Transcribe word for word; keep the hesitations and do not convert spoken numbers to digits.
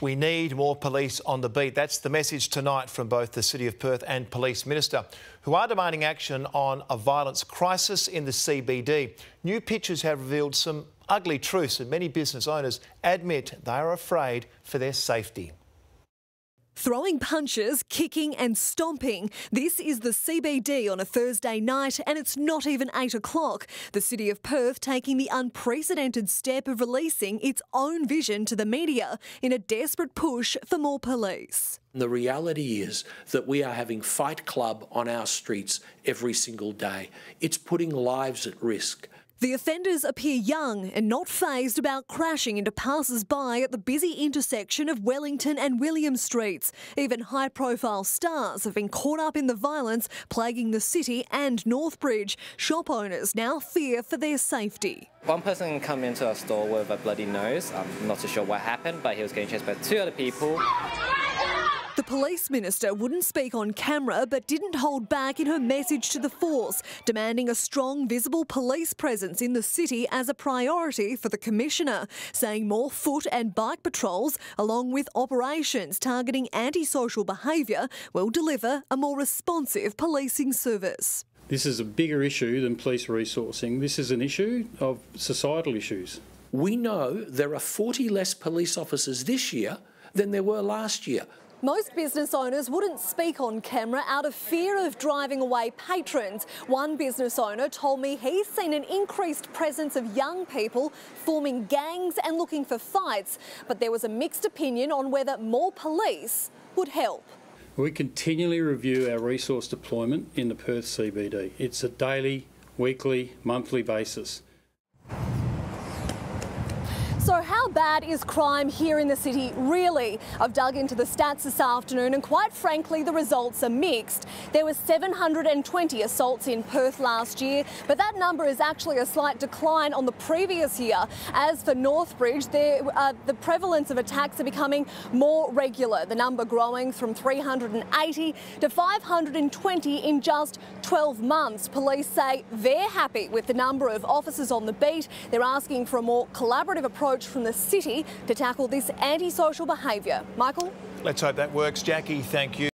We need more police on the beat. That's the message tonight from both the City of Perth and Police Minister, who are demanding action on a violence crisis in the C B D. New pictures have revealed some ugly truths, and many business owners admit they are afraid for their safety. Throwing punches, kicking and stomping. This is the C B D on a Thursday night, and it's not even eight o'clock. The City of Perth taking the unprecedented step of releasing its own vision to the media in a desperate push for more police. The reality is that we are having Fight Club on our streets every single day. It's putting lives at risk. The offenders appear young and not fazed about crashing into passers-by at the busy intersection of Wellington and William Streets. Even high-profile stars have been caught up in the violence plaguing the city and Northbridge. Shop owners now fear for their safety. One person came into our store with a bloody nose. I'm not too sure what happened, but he was getting chased by two other people. The Police Minister wouldn't speak on camera but didn't hold back in her message to the force, demanding a strong, visible police presence in the city as a priority for the Commissioner, saying more foot and bike patrols, along with operations targeting antisocial behaviour, will deliver a more responsive policing service. This is a bigger issue than police resourcing. This is an issue of societal issues. We know there are forty less police officers this year than there were last year. Most business owners wouldn't speak on camera out of fear of driving away patrons. One business owner told me he's seen an increased presence of young people forming gangs and looking for fights, but there was a mixed opinion on whether more police would help. We continually review our resource deployment in the Perth C B D. It's a daily, weekly, monthly basis. So how bad is crime here in the city, really? I've dug into the stats this afternoon and quite frankly the results are mixed. There were seven hundred and twenty assaults in Perth last year, but that number is actually a slight decline on the previous year. As for Northbridge, there, uh, the prevalence of attacks are becoming more regular, the number growing from three hundred and eighty to five hundred and twenty in just twelve months. Police say they're happy with the number of officers on the beat. They're asking for a more collaborative approach from the city to tackle this antisocial behaviour. Michael? Let's hope that works. Jackie, thank you.